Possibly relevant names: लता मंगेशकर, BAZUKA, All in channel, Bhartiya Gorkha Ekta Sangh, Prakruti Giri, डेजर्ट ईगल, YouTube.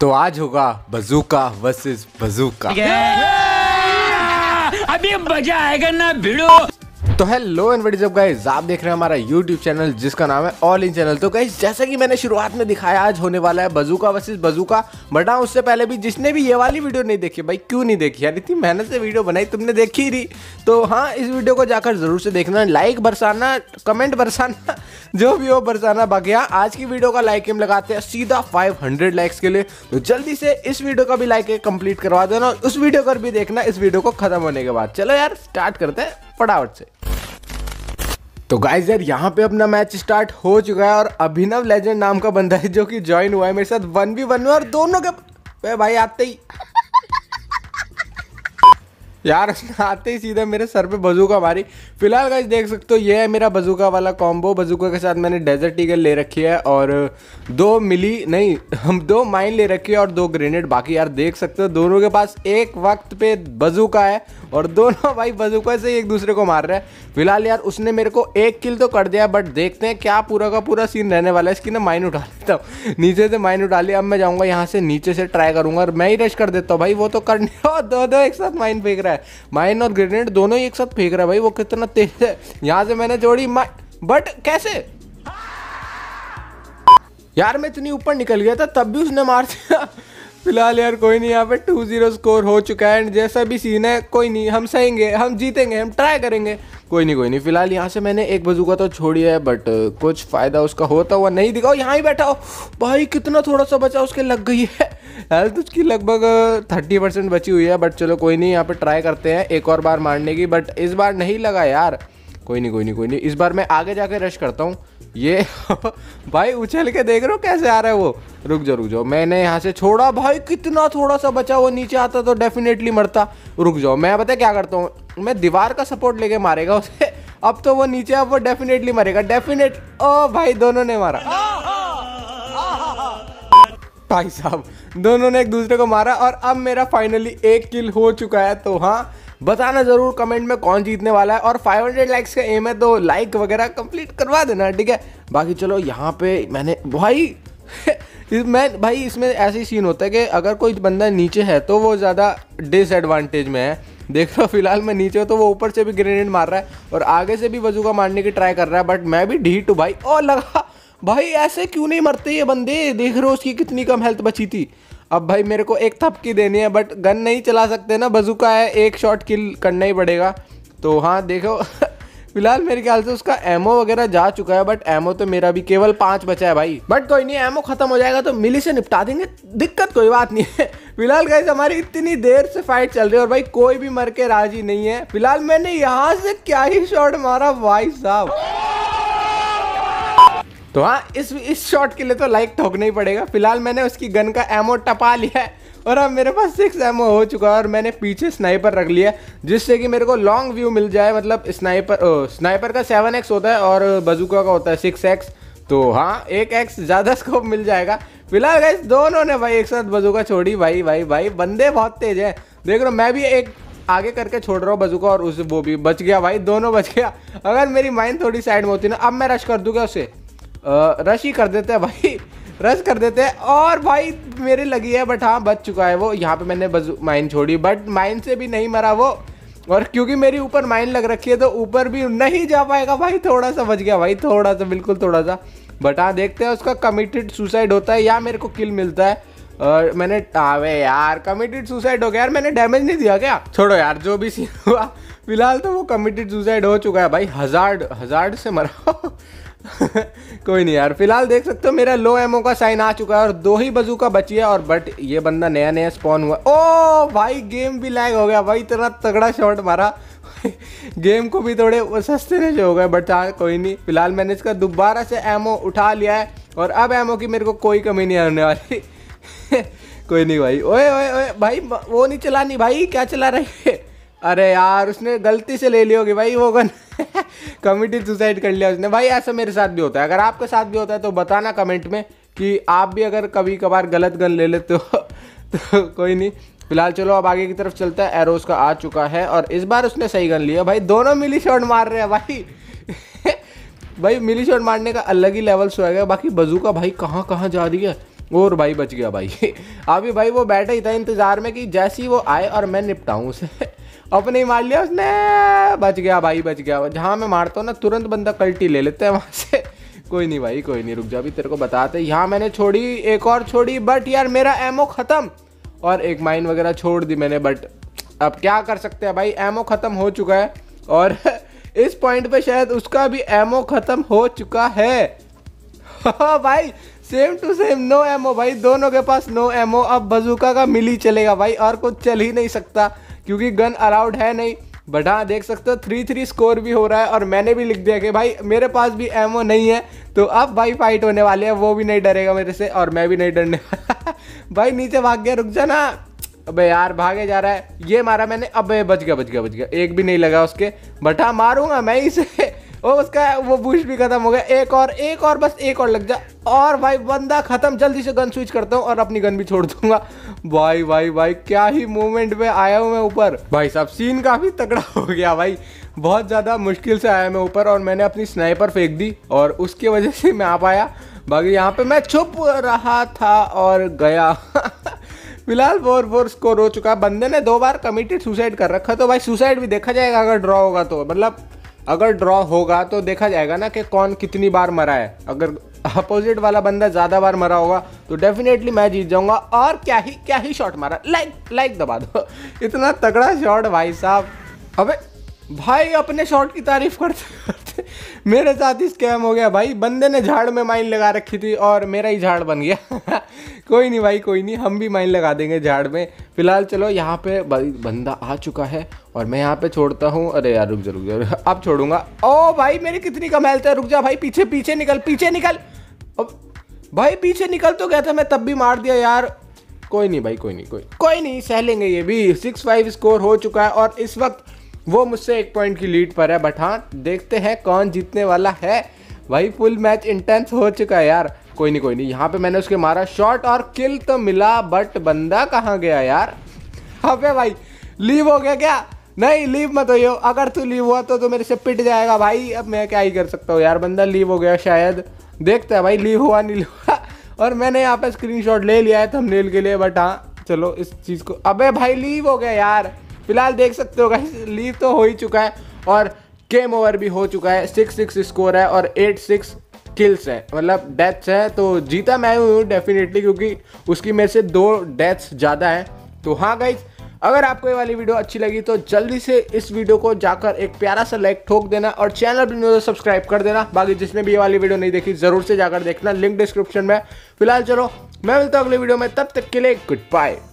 तो आज होगा बजूका वर्सेस बजूका। अभी मजा आएगा ना भिड़ो। तो hello and what is up guys, आप देख रहे हैं हमारा YouTube चैनल जिसका नाम है ऑल इन चैनल। तो गाइस जैसा कि मैंने शुरुआत में दिखाया, आज होने वाला है बजूका वर्सेस बजूका। बट हाँ, उससे पहले भी जिसने भी ये वाली वीडियो नहीं देखी, भाई क्यों नहीं देखी यार, इतनी मेहनत से वीडियो बनाई, तुमने देखी ही नहीं। तो हाँ, इस वीडियो को जाकर जरूर से देखना, लाइक बरसाना, कमेंट बरसाना, जो भी हो बरसाना। बाकी हाँ, आज की वीडियो का लाइक एम लगाते हैं सीधा 500 लाइक्स के लिए। तो जल्दी से इस वीडियो का भी लाइक कंप्लीट करवा देना, उस वीडियो का भी देखना इस वीडियो को खत्म होने के बाद। चलो यार स्टार्ट करते हैं फटाफट से। तो गाइज यार, यहाँ पे अपना मैच स्टार्ट हो चुका है और अभिनव लेजेंड नाम का बंदा है जो कि ज्वाइन हुआ है मेरे साथ 1v1 में, और दोनों के भाई आते ही यार आते ही सीधा मेरे सर पे बजूका मारी। फिलहाल गाइज देख सकते हो, ये है मेरा बजूका वाला कॉम्बो। बजूका के साथ मैंने डेजर्ट ईगल ले रखी है और दो माइन ले रखी है और 2 ग्रेनेड। बाकी यार देख सकते हो, दोनों के पास एक वक्त पे बजूका है और दोनों भाई बजूका से एक दूसरे को मार रहे हैं। फिलहाल यार उसने मेरे को 1 किल तो कर दिया, बट देखते हैं क्या पूरा का पूरा सीन रहने वाला है। इसकी ना माइन उठा लेता हूँ, नीचे से माइन उठा लिया। अब मैं जाऊँगा यहाँ से नीचे से ट्राई करूँगा और मैं ही रश कर देता हूँ भाई। वो तो करने और दो एक साथ माइन फेंक रहा है, माइन और ग्रेनेड दोनों ही एक साथ फेंक रहा है भाई। वो कितना तेज है। यहाँ से मैंने जोड़ी माइन, बट कैसे यार, मैं इतनी ऊपर निकल गया था तब भी उसने मार दिया। फिलहाल यार कोई नहीं, यहाँ पे 2-0 स्कोर हो चुका है। एंड जैसा भी सीन है, कोई नहीं, हम सहेंगे, हम जीतेंगे, हम ट्राई करेंगे, कोई नहीं कोई नहीं। फिलहाल यहाँ से मैंने एक बजूका तो छोड़ी है, बट कुछ फ़ायदा उसका होता हुआ नहीं दिखा। यहाँ ही बैठा हो भाई, कितना थोड़ा सा बचा, उसके लग गई है हेल्थ, उसकी लगभग 30% बची हुई है। बट चलो कोई नहीं, यहाँ पर ट्राई करते हैं एक और बार मारने की, बट इस बार नहीं लगा यार। कोई नहीं कोई नहीं कोई नहीं, इस बार मैं आगे जाके रश करता हूँ। ये भाई उछल के देख रहे हो कैसे आ रहा है वो। रुक जाओ, मैंने यहाँ से छोड़ा भाई, कितना थोड़ा सा बचा। वो नीचे आता तो डेफिनेटली मरता। रुक जाओ, मैं पता क्या करता हूँ, मैं दीवार का सपोर्ट लेके मारेगा उसे। अब तो वो नीचे, अब वो डेफिनेटली मरेगा, डेफिनेट। ओ भाई दोनों ने मारा भाई साहब, दोनों ने एक दूसरे को मारा और अब मेरा फाइनली 1 किल हो चुका है। तो हाँ बताना ज़रूर कमेंट में कौन जीतने वाला है, और 500 लाइक्स का एम है तो लाइक वगैरह कंप्लीट करवा देना, ठीक है। बाकी चलो यहाँ पे मैंने भाई भाई इसमें ऐसे सीन होता है कि अगर कोई बंदा नीचे है तो वो ज़्यादा डिसएडवांटेज में है। देख लो फिलहाल मैं नीचे हूँ तो वो ऊपर से भी ग्रेनेड मार रहा है और आगे से भी बजूका मारने की ट्राई कर रहा है, बट मैं भी ढीठ हूँ भाई। और लगा भाई, ऐसे क्यों नहीं मरते ये बंदे, देख रहे हो उसकी कितनी कम हेल्थ बची थी। अब भाई मेरे को एक थपकी देनी है, बट गन नहीं चला सकते ना, बजूका है, एक शॉट किल करना ही पड़ेगा। तो हाँ देखो फिलहाल मेरे ख्याल से उसका एमओ वगैरह जा चुका है, बट एमओ तो मेरा भी केवल 5 बचा है भाई। बट कोई नहीं, एमओ खत्म हो जाएगा तो मिली से निपटा देंगे, दिक्कत कोई बात नहीं है। फिलहाल गाइस हमारी इतनी देर से फाइट चल रही है और भाई कोई भी मर के राजी नहीं है। फिलहाल मैंने यहाँ से क्या ही शॉट मारा भाई साहब। तो हाँ, इस शॉट के लिए तो लाइक ठोकना ही पड़ेगा। फिलहाल मैंने उसकी गन का एमओ टपा लिया है और अब मेरे पास 6 एमओ हो चुका है और मैंने पीछे स्नाइपर रख लिया जिससे कि मेरे को लॉन्ग व्यू मिल जाए। मतलब स्नाइपर का 7x होता है और बजूका का होता है 6x। तो हाँ 1x ज़्यादा स्कोप मिल जाएगा। फिलहाल गाइस दोनों ने भाई एक साथ बजूका छोड़ी भाई भाई भाई, बंदे बहुत तेज है। देख रहा हूँ मैं भी एक आगे करके छोड़ रहा हूँ बजूका और उस वो भी बच गया भाई, दोनों बच गया। अगर मेरी माइंड थोड़ी साइड में होती ना, अब मैं रश कर दूँगा उसे। रश ही कर देते हैं भाई, रश कर देते हैं। और भाई मेरे लगी है, बट हाँ बच चुका है वो। यहाँ पे मैंने माइन छोड़ी, बट माइन से भी नहीं मरा वो, और क्योंकि मेरी ऊपर माइन लग रखी है तो ऊपर भी नहीं जा पाएगा भाई। थोड़ा सा बच गया भाई, थोड़ा सा, बिल्कुल थोड़ा सा। बट हाँ देखते हैं उसका कमिटेड सुसाइड होता है या मेरे को किल मिलता है। और मैंने आवे यार कमिटेड सुसाइड हो गया यार, मैंने डैमेज नहीं दिया क्या, छोड़ो यार जो भी सीन हुआ। फिलहाल तो वो कमिटेड सुसाइड हो चुका है भाई, हज़ार्ड से मरा कोई नहीं यार। फिलहाल देख सकते हो मेरा लो एमओ का साइन आ चुका है और 2 ही बजूका बची है और बट ये बंदा नया स्पॉन हुआ। ओ भाई गेम भी लैग हो गया भाई, इतना तगड़ा शॉट मारा गेम को भी थोड़े सस्ते नहीं हो गए, बट हाँ कोई नहीं। फिलहाल मैंने इसका दोबारा से एमओ उठा लिया है और अब एमओ की मेरे को कोई कमी नहीं होने वाली कोई नहीं भाई। ओए ओए ओए भाई, वो नहीं चलानी भाई, क्या चला रही है। अरे यार उसने गलती से ले ली होगी भाई वो गन कमिटेड सुसाइड कर लिया उसने भाई। ऐसा मेरे साथ भी होता है, अगर आपके साथ भी होता है तो बताना कमेंट में कि आप भी अगर कभी कभार गलत गन ले लेते हो तो कोई नहीं। फिलहाल चलो अब आगे की तरफ चलता है। एरोस का आ चुका है और इस बार उसने सही गन लिया भाई, दोनों मिली शॉट मार रहे हैं भाई भाई मिली शॉट मारने का अलग ही लेवल सो गया। बाकी बजूका भाई कहाँ कहाँ जा रही है और भाई बच गया भाई। अभी भाई वो बैठा ही था इंतजार में कि जैसे ही वो आए और मैं निपटाऊँ उसे। अपने ही मार लिया उसने, बच गया भाई बच गया। जहाँ मैं मारता हूँ ना तुरंत बंदा कल्टी ले लेते हैं वहाँ से। कोई नहीं भाई कोई नहीं, रुक जा अभी तेरे को बताते। यहाँ मैंने छोड़ी एक और छोड़ी, बट यार मेरा एमओ ख़त्म, और एक माइन वगैरह छोड़ दी मैंने, बट अब क्या कर सकते हैं भाई, एमओ ख़त्म हो चुका है। और इस पॉइंट पे शायद उसका भी एमओ ख़त्म हो चुका है। भाई same to same no ammo भाई, दोनों के पास नो एमओ। अब बजूका का मिल ही चलेगा भाई, और कुछ चल ही नहीं सकता क्योंकि गन अलाउड है नहीं। बट हाँ देख सकते हो 3-3 स्कोर भी हो रहा है, और मैंने भी लिख दिया कि भाई मेरे पास भी एमओ नहीं है। तो अब भाई फाइट होने वाली है, वो भी नहीं डरेगा मेरे से और मैं भी नहीं डरने वाला। भाई नीचे भाग गया, रुक जा ना। अबे यार भागे जा रहा है, ये मारा मैंने, अबे बच गया बच गया बच गया, एक भी नहीं लगा उसके। बट हाँ मारूंगा मैं इसे। ओ उसका वो बूस्ट भी खत्म हो गया। एक और बस एक और लग जा, और भाई बंदा खत्म। जल्दी से गन स्विच करता हूँ और अपनी गन भी छोड़ दूंगा। भाई भाई भाई क्या ही मूवमेंट में आया हूँ मैं ऊपर। भाई साहब सीन काफी तगड़ा हो गया भाई, बहुत ज़्यादा मुश्किल से आया मैं ऊपर, और मैंने अपनी स्नाइपर फेंक दी और उसकी वजह से मैं आ पाया। बाकी यहाँ पे मैं छुप रहा था और गया। फिलहाल 4-4 स्कोर हो चुका है। बंदे ने 2 बार कमिटेड सुसाइड कर रखा, तो भाई सुसाइड भी देखा जाएगा अगर ड्रॉ होगा तो। मतलब अगर ड्रॉ होगा तो देखा जाएगा ना कि कौन कितनी बार मरा है। अगर अपोजिट वाला बंदा ज़्यादा बार मरा होगा तो डेफिनेटली मैं जीत जाऊंगा। और क्या ही शॉट मारा, लाइक दबा दो। इतना तगड़ा शॉट भाई साहब। अबे भाई अपने शॉट की तारीफ करते करते मेरे साथ ही स्कैम हो गया भाई। बंदे ने झाड़ में माइन लगा रखी थी और मेरा ही झाड़ बन गया। कोई नहीं भाई कोई नहीं, हम भी माइन लगा देंगे झाड़ में। फिलहाल चलो यहाँ पे भाई बंदा आ चुका है और मैं यहाँ पे छोड़ता हूँ। अरे यार रुक जा अब छोड़ूंगा। ओ भाई मेरी कितनी कम हेल्थ है, रुक जा भाई। पीछे निकल। अब भाई पीछे निकल तो गया था मैं, तब भी मार दिया यार। कोई नहीं, सह लेंगे ये भी। 6-5 स्कोर हो चुका है और इस वक्त वो मुझसे 1 पॉइंट की लीड पर है। बट हाँ देखते हैं कौन जीतने वाला है भाई। फुल मैच इंटेंस हो चुका है यार। कोई नहीं, यहाँ पे मैंने उसके मारा शॉट और किल तो मिला, बट बंदा कहाँ गया यार। अबे भाई लीव हो गया क्या? नहीं लीव मत होइयो, अगर तू लीव हुआ तो मेरे से पिट जाएगा भाई। अब मैं क्या ही कर सकता हूँ यार, बंदा लीव हो गया शायद। देखते हैं भाई लीव हुआ नहीं हुआ। और मैंने यहाँ पर स्क्रीनशॉट ले लिया है थंबनेल के लिए, बट हाँ चलो इस चीज़ को। अबे भाई लीव हो गया यार। फिलहाल देख सकते हो गाइस लीव तो हो ही चुका है और गेम ओवर भी हो चुका है। 6-6 स्कोर है और 8-6 किल्स है, मतलब डेथ्स है। तो जीता मैं हूँ डेफिनेटली, क्योंकि उसकी मेरे से 2 डेथ्स ज़्यादा हैं। तो हाँ गाइस अगर आपको ये वाली वीडियो अच्छी लगी तो जल्दी से इस वीडियो को जाकर एक प्यारा सा लाइक ठोक देना, और चैनल पर न्यूज़ सब्सक्राइब कर देना। बाकी जिसने भी ये वाली वीडियो नहीं देखी ज़रूर से जाकर देखना, लिंक डिस्क्रिप्शन में। फिलहाल चलो मैं मिलता हूँ अगले वीडियो में, तब तक के लिए गुड बाय।